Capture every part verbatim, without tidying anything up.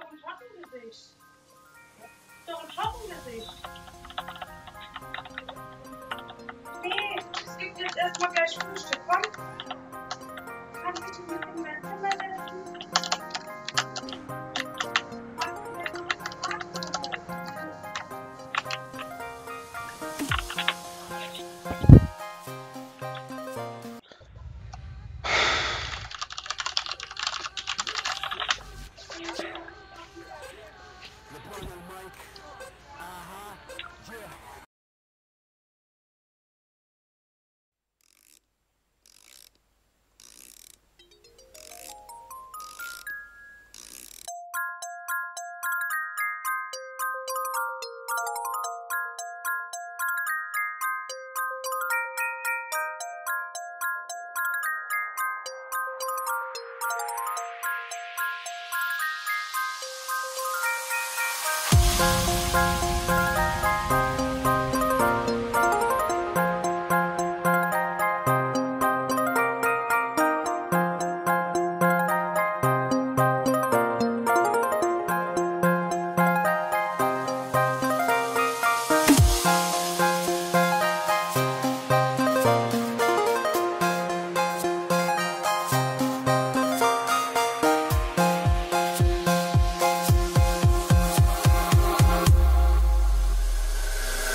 Don't trouble with this. Don't trouble with this. Nee, es gibt jetzt erstmal gleich Frühstück. Komm. Kann ich mich in mein Zimmer setzen?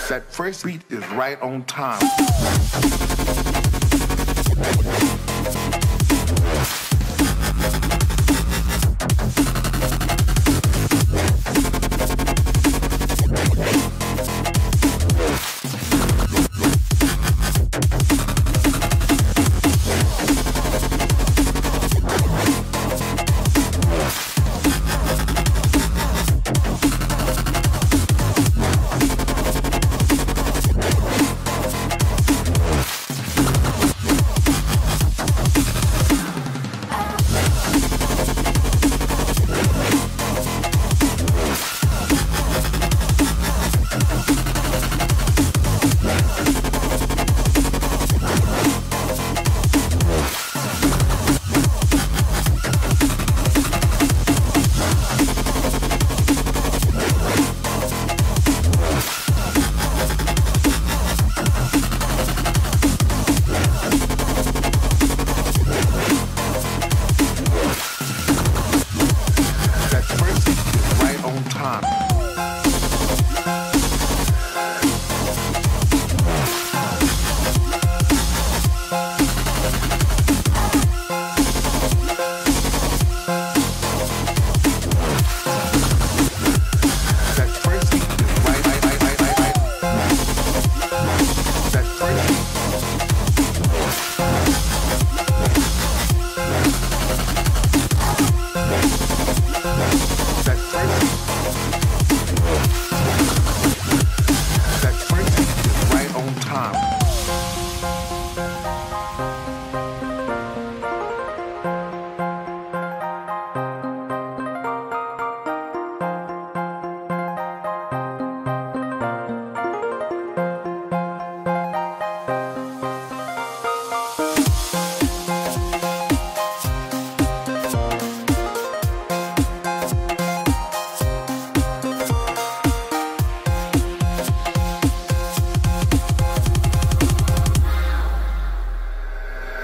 That first beat is right on time.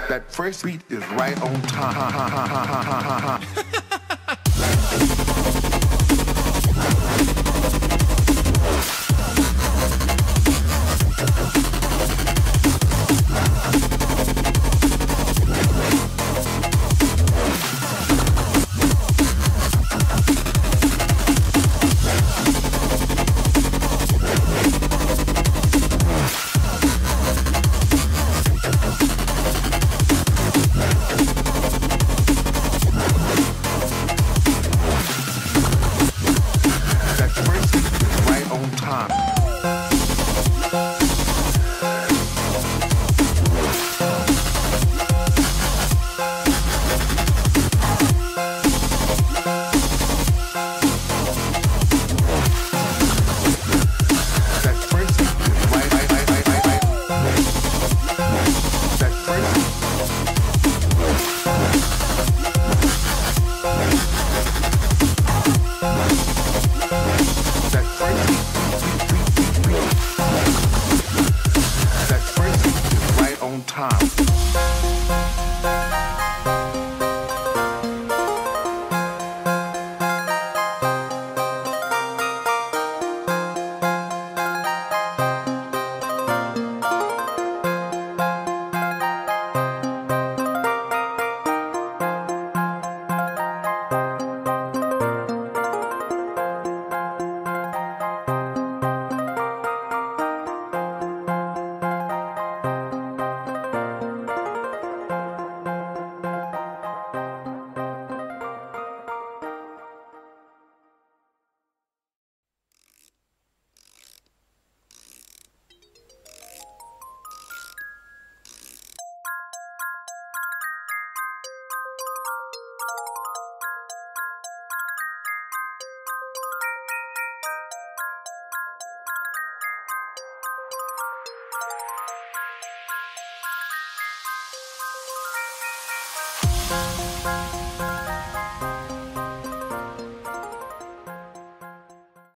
That first beat is right on time.